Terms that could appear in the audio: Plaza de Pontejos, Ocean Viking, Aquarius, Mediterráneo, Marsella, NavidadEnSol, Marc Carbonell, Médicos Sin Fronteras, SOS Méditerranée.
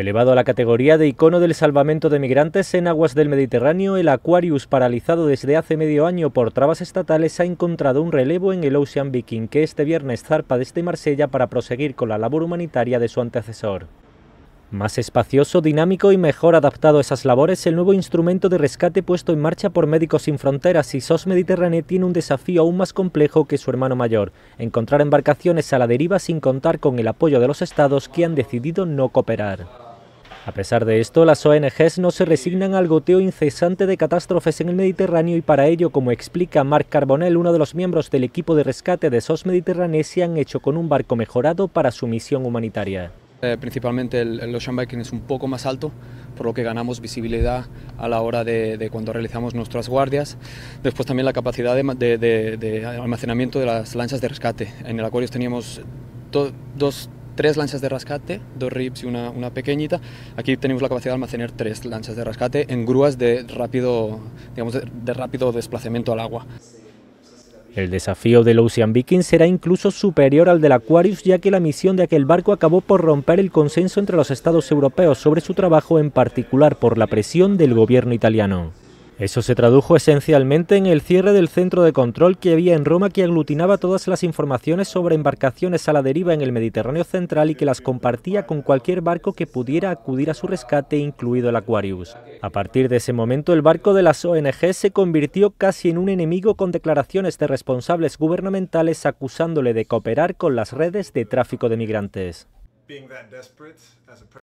Elevado a la categoría de icono del salvamento de migrantes en aguas del Mediterráneo, el Aquarius, paralizado desde hace medio año por trabas estatales, ha encontrado un relevo en el Ocean Viking, que este viernes zarpa desde Marsella para proseguir con la labor humanitaria de su antecesor. Más espacioso, dinámico y mejor adaptado a esas labores, el nuevo instrumento de rescate puesto en marcha por Médicos Sin Fronteras y SOS Méditerranée tiene un desafío aún más complejo que su hermano mayor: encontrar embarcaciones a la deriva sin contar con el apoyo de los estados que han decidido no cooperar. A pesar de esto, las ONGs no se resignan al goteo incesante de catástrofes en el Mediterráneo y para ello, como explica Marc Carbonell, uno de los miembros del equipo de rescate de SOS Méditerranée, se han hecho con un barco mejorado para su misión humanitaria. Principalmente el Ocean Viking es un poco más alto, por lo que ganamos visibilidad a la hora de cuando realizamos nuestras guardias. Después también la capacidad de almacenamiento de las lanchas de rescate. En el Aquarius teníamos tres lanchas de rescate, dos RIPs y una pequeñita. Aquí tenemos la capacidad de almacenar tres lanchas de rescate en grúas de rápido desplazamiento al agua. El desafío del Ocean Viking será incluso superior al del Aquarius, ya que la misión de aquel barco acabó por romper el consenso entre los estados europeos sobre su trabajo, en particular por la presión del gobierno italiano. Eso se tradujo esencialmente en el cierre del centro de control que había en Roma, que aglutinaba todas las informaciones sobre embarcaciones a la deriva en el Mediterráneo central y que las compartía con cualquier barco que pudiera acudir a su rescate, incluido el Aquarius. A partir de ese momento, el barco de las ONG se convirtió casi en un enemigo, con declaraciones de responsables gubernamentales acusándole de cooperar con las redes de tráfico de migrantes.